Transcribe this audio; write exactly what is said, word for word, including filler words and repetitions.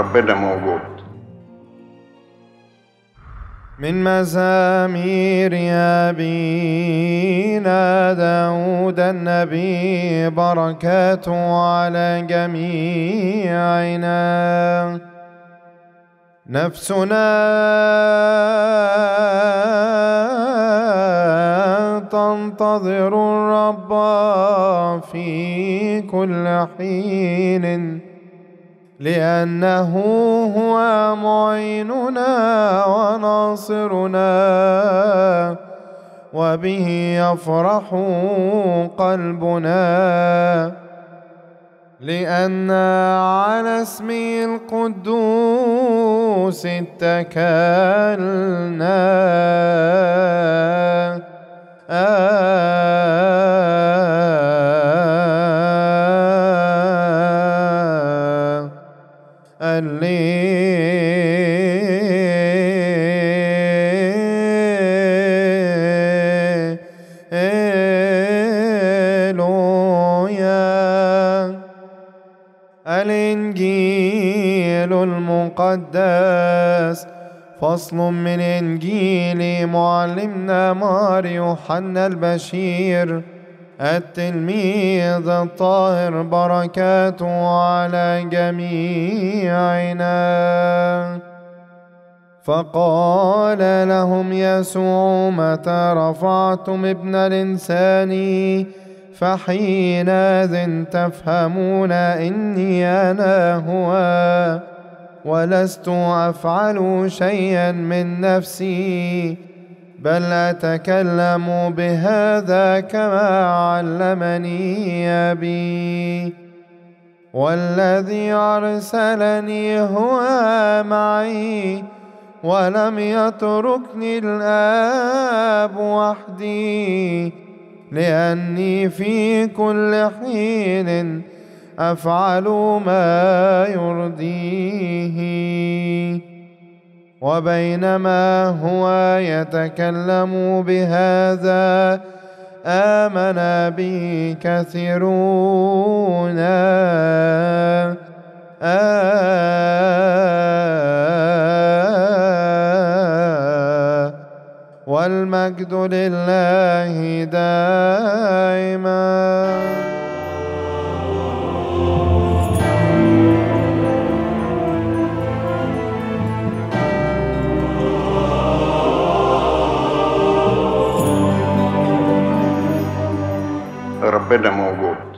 ربنا موجود. من مزامير أبينا داود النبي بركاته على جميعنا. نفسنا تنتظر الرب في كل حين، لأنه هو معيننا وناصرنا، وبه يفرح قلبنا، لأن على اسمه القدوس اتكلنا. الإنجيل المقدس، فصل من إنجيل معلمنا يوحنا البشير التلميذ الطاهر بركاته على جميعنا. فقال لهم يسوع: متى رفعتم ابن الإنسان؟ فحينئذ تفهمون إني أنا هو، ولست أفعل شيئا من نفسي، بل أتكلم بهذا كما علمني أبي، والذي أرسلني هو معي، ولم يتركني الآب وحدي، لأني في كل حين أفعل ما يرضيه. وبينما هو يتكلم بهذا، آمن به كثيرون. والمجد لله دائما. ربنا موجود.